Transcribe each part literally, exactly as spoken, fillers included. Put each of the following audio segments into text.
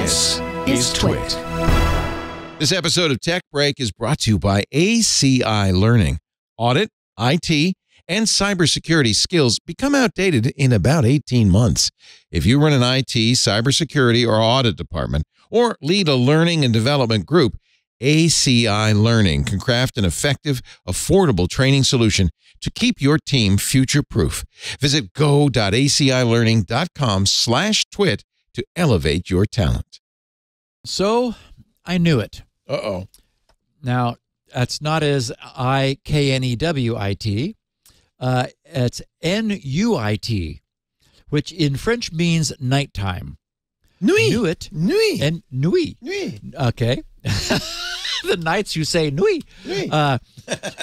This is TWiT. This episode of Tech Break is brought to you by A C I Learning. Audit, I T, and cybersecurity skills become outdated in about eighteen months. If you run an I T, cybersecurity, or audit department, or lead a learning and development group, A C I Learning can craft an effective, affordable training solution to keep your team future-proof. Visit go dot A C I learning dot com slash twit to elevate your talent. So, I knew it. Uh-oh. Now, that's not as I K N E W I T. Uh, it's N U I T, which in French means nighttime. Nuit. Nuit. Nuit. And nuit. Nuit. Okay. The nights you say nuit. Nuit. Uh,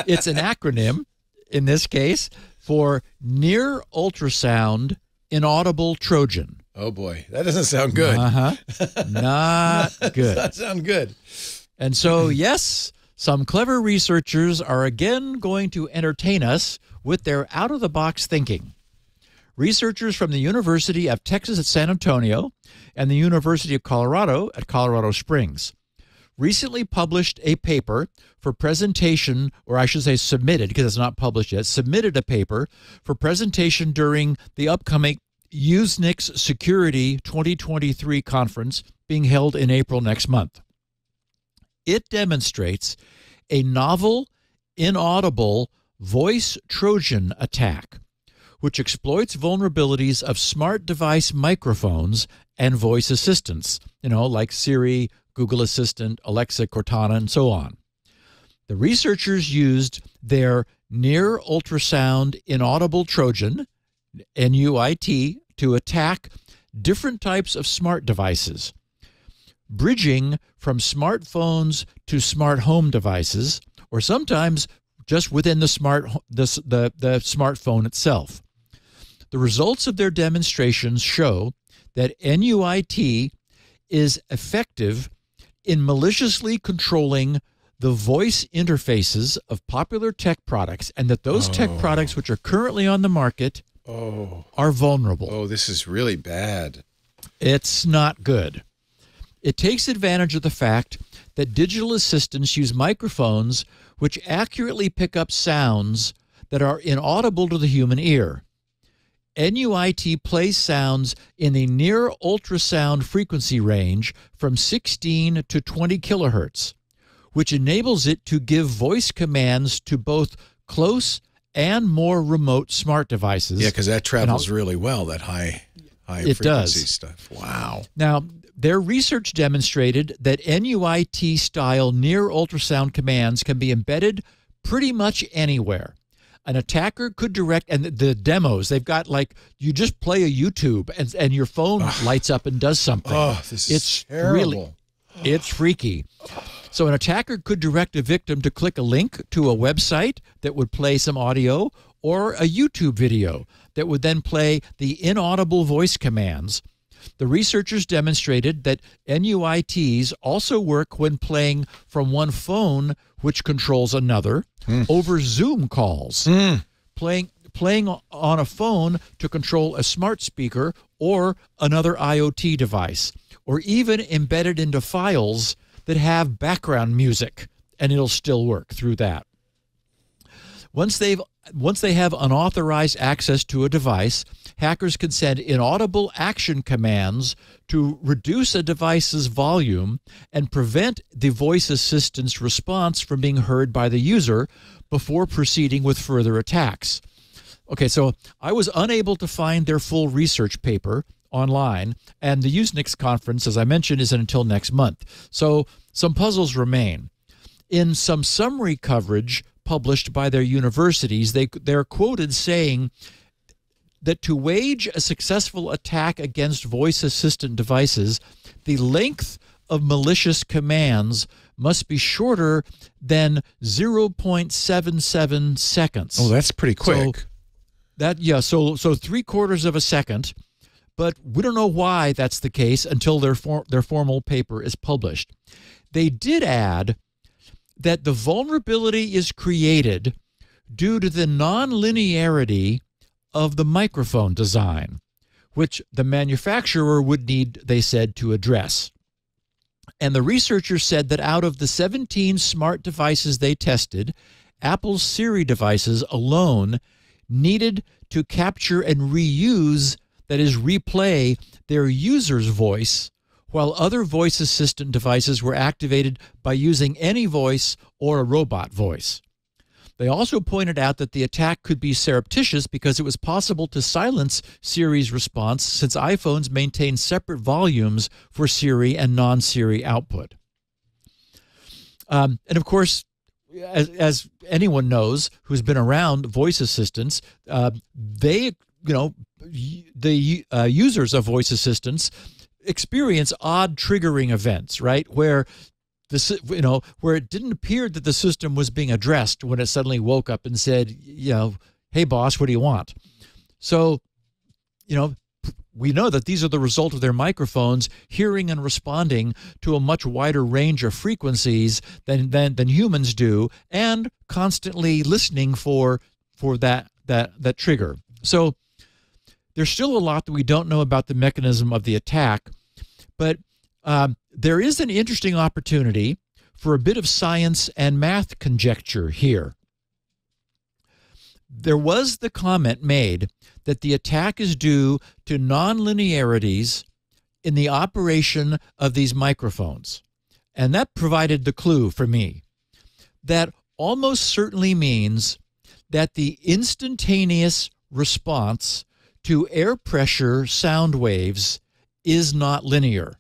it's an acronym, in this case, for Near Ultrasound Inaudible Trojan. Oh, boy. That doesn't sound good. Uh-huh. Not good. That doesn't sound good. And so, yes, some clever researchers are again going to entertain us with their out-of-the-box thinking. Researchers from the University of Texas at San Antonio and the University of Colorado at Colorado Springs recently published a paper for presentation, or I should say submitted, because it's not published yet, submitted a paper for presentation during the upcoming U S E N I X Security twenty twenty-three conference being held in April next month. It demonstrates a novel, inaudible voice Trojan attack, which exploits vulnerabilities of smart device microphones and voice assistants, you know, like Siri, Google Assistant, Alexa, Cortana, and so on. The researchers used their Near Ultrasound Inaudible Trojan, N U I T, to attack different types of smart devices, bridging from smartphones to smart home devices, or sometimes just within the smart the, the, the smartphone itself. The results of their demonstrations show that N U I T is effective in maliciously controlling the voice interfaces of popular tech products, and that those oh. tech products which are currently on the market oh. are vulnerable. Oh, this is really bad. It's not good. It takes advantage of the fact that digital assistants use microphones which accurately pick up sounds that are inaudible to the human ear. N U I T plays sounds in the near ultrasound frequency range from sixteen to twenty kilohertz, which enables it to give voice commands to both close and more remote smart devices. Yeah, because that travels really well, that high, high frequency does. Stuff. Wow. Now, their research demonstrated that N U I T-style near-ultrasound commands can be embedded pretty much anywhere. An attacker could direct, and the, the demos, they've got like, you just play a YouTube and, and your phone Ugh. lights up and does something. Oh, this is it's terrible. Really, it's freaky. So an attacker could direct a victim to click a link to a website that would play some audio or a YouTube video that would then play the inaudible voice commands. The researchers demonstrated that N U I Ts also work when playing from one phone, which controls another, mm. over Zoom calls, mm. playing playing on a phone to control a smart speaker or another I O T device, or even embedded into files that have background music, and it'll still work through that. Once they've Once they have unauthorized access to a device, hackers can send inaudible action commands to reduce a device's volume and prevent the voice assistant's response from being heard by the user before proceeding with further attacks. Okay, so I was unable to find their full research paper online, and the U S E N I X conference, as I mentioned, isn't until next month. So some puzzles remain. In some summary coverage published by their universities, they, they're quoted saying that to wage a successful attack against voice assistant devices, the length of malicious commands must be shorter than zero point seven seven seconds. Oh, that's pretty quick. So that, yeah, so, so three quarters of a second, but we don't know why that's the case until their, for, their formal paper is published. They did add that the vulnerability is created due to the nonlinearity of the microphone design, which the manufacturer would need, they said, to address. And the researchers said that out of the seventeen smart devices they tested, Apple's Siri devices alone needed to capture and reuse, that is, replay their users' voice, while other voice assistant devices were activated by using any voice or a robot voice. They also pointed out that the attack could be surreptitious because it was possible to silence Siri's response, since iPhones maintain separate volumes for Siri and non-Siri output. Um, and of course, as, as anyone knows who's been around voice assistants, uh, they, you know, the uh, users of voice assistants experience odd triggering events, right? Where this, you know, where it didn't appear that the system was being addressed when it suddenly woke up and said, you know, hey, boss, what do you want? So, you know, we know that these are the result of their microphones hearing and responding to a much wider range of frequencies than, than, than humans do, and constantly listening for, for that, that, that trigger. So there's still a lot that we don't know about the mechanism of the attack, but Um, there is an interesting opportunity for a bit of science and math conjecture here. There was the comment made that the attack is due to nonlinearities in the operation of these microphones. And that provided the clue for me. That almost certainly means that the instantaneous response to air pressure sound waves is not linear.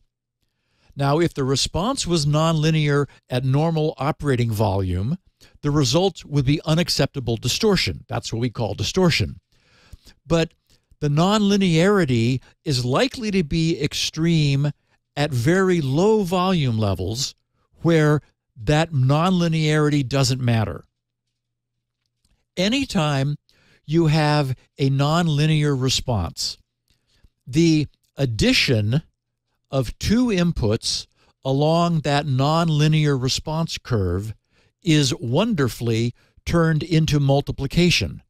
Now, if the response was nonlinear at normal operating volume, the result would be unacceptable distortion. That's what we call distortion. But the nonlinearity is likely to be extreme at very low volume levels where that nonlinearity doesn't matter. Anytime you have a nonlinear response, the addition of two inputs along that nonlinear response curve is wonderfully turned into multiplication.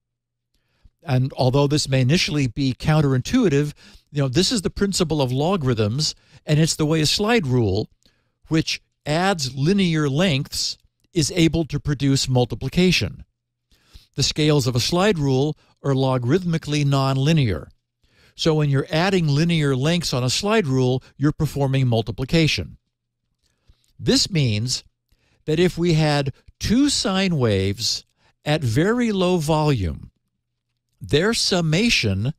And although this may initially be counterintuitive, you know, this is the principle of logarithms, and it's the way a slide rule, which adds linear lengths, is able to produce multiplication. The scales of a slide rule are logarithmically nonlinear. So when you're adding linear lengths on a slide rule, you're performing multiplication. This means that if we had two sine waves at very low volume, their summation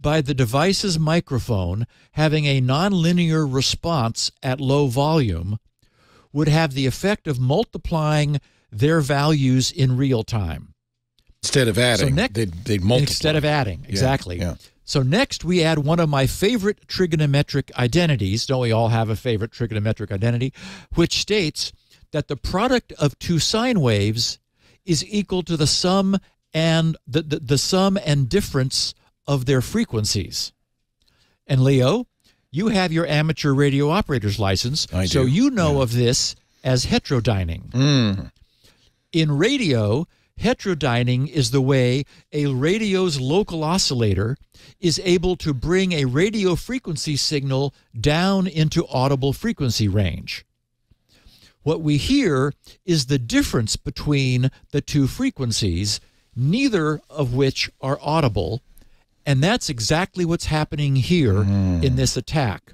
by the device's microphone having a nonlinear response at low volume would have the effect of multiplying their values in real time. Instead of adding, so next, they'd, they'd multiply. Instead of adding, exactly. Yeah, yeah. So next we add one of my favorite trigonometric identities. Don't we all have a favorite trigonometric identity? Which states that the product of two sine waves is equal to the sum and the, the, the sum and difference of their frequencies. And Leo, you have your amateur radio operator's license, I so do. you know yeah. of this as heterodyning. Mm. In radio, heterodyning is the way a radio's local oscillator is able to bring a radio frequency signal down into audible frequency range. What we hear is the difference between the two frequencies, neither of which are audible, and that's exactly what's happening here mm. in this attack.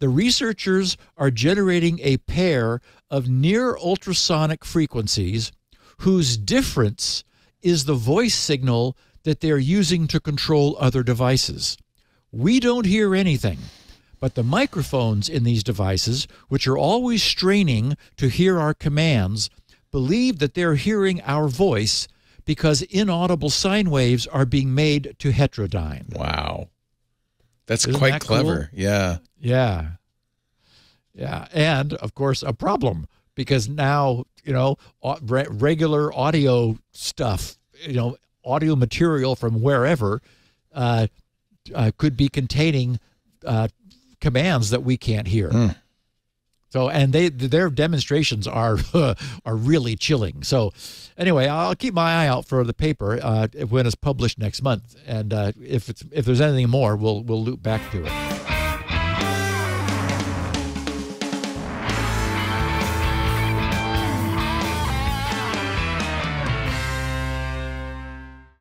The researchers are generating a pair of near ultrasonic frequencies whose difference is the voice signal that they're using to control other devices. We don't hear anything, but the microphones in these devices, which are always straining to hear our commands, believe that they're hearing our voice because inaudible sine waves are being made to heterodyne. Wow. That's Isn't quite that clever. Cool? Yeah. Yeah. Yeah. And, of course, a problem, because now, you know, regular audio stuff, you know, audio material from wherever uh, uh, could be containing uh, commands that we can't hear. Mm. So, and they their demonstrations are are really chilling. So, anyway, I'll keep my eye out for the paper uh, when it's published next month, and uh, if it's if there's anything more, we'll we'll loop back to it.